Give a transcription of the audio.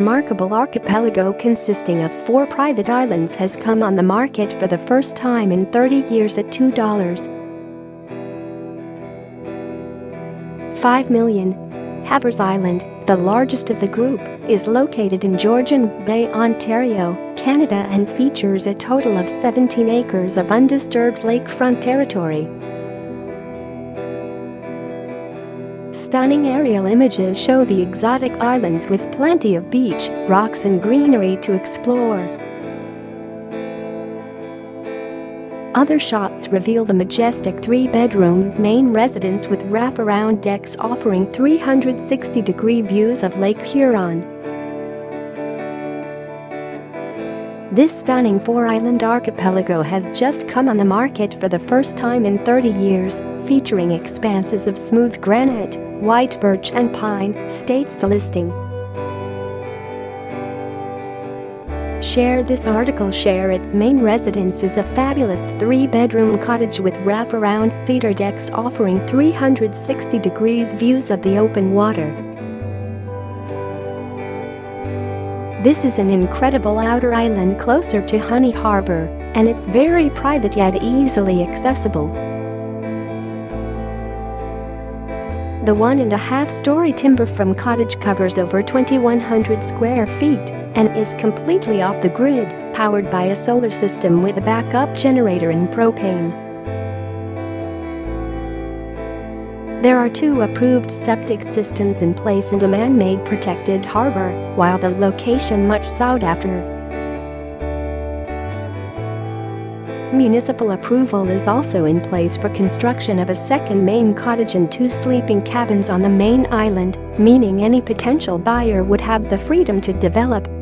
remarkable archipelago consisting of 4 private islands has come on the market for the first time in 30 years at $2.5 million. Havers Island, the largest of the group, is located in Georgian Bay, Ontario, Canada, and features a total of 17 acres of undisturbed lakefront territory. Stunning aerial images show the exotic islands with plenty of beach, rocks, and greenery to explore. Other shots reveal the majestic 3-bedroom main residence with wraparound decks offering 360-degree views of Lake Huron. This stunning 4-island archipelago has just come on the market for the first time in 30 years, featuring expanses of smooth granite, white birch, and pine, states the listing. Share this article. Share its main residence is a fabulous 3-bedroom cottage with wraparound cedar decks offering 360-degree views of the open water. This is an incredible outer island closer to Honey Harbour, and it's very private yet easily accessible. The 1.5-story timber-frame cottage covers over 2,100 square feet and is completely off the grid, powered by a solar system with a backup generator and propane. There are 2 approved septic systems in place and a man-made protected harbour, while the location much sought after. Municipal approval is also in place for construction of a second main cottage and 2 sleeping cabins on the main island, meaning any potential buyer would have the freedom to develop